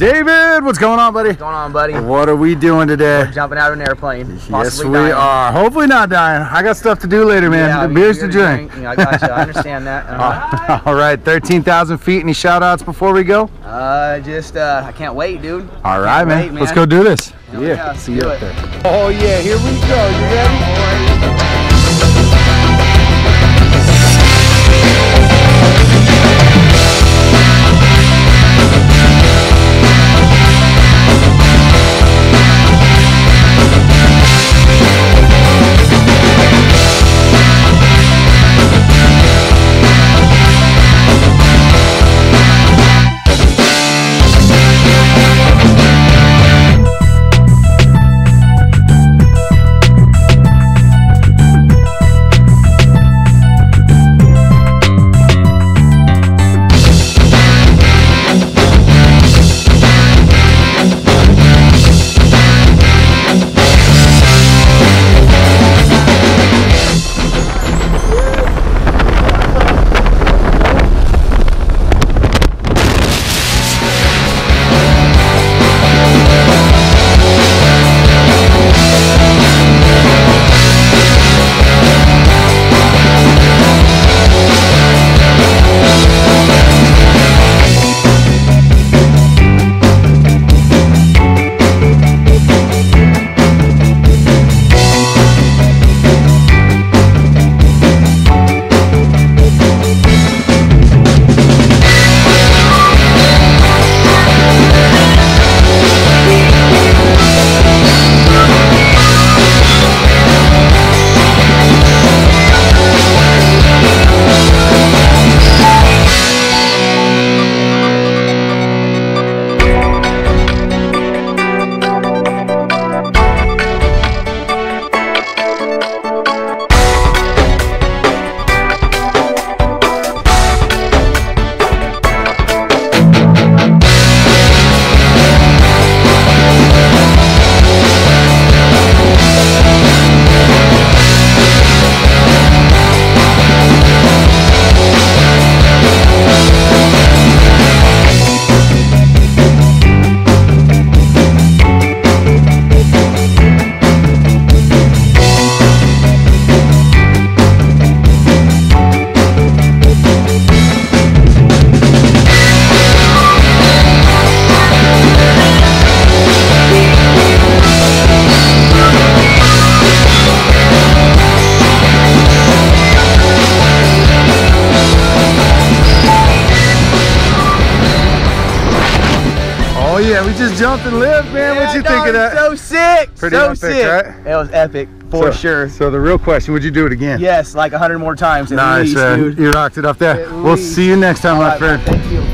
David, what's going on, buddy? What's going on, buddy? What are we doing today? We're jumping out of an airplane. Yes, we are. Hopefully not dying. I got stuff to do later, man. Yeah, the beers to drink. I got you. I understand that. All right, 13,000 feet. Any shout-outs before we go? I can't wait, dude. All right, man. Let's go do this. Yeah, see you up there. Oh, yeah, here we go. You ready? Yeah, we just jumped and lived, man. Yeah, what you think of that? So sick. Pretty so epic, sick. Right? It was epic for sure. So the real question: would you do it again? Yes, like 100 more times. Nice, at least, dude. You knocked it up there. We'll see you next time, my friend. Thank you.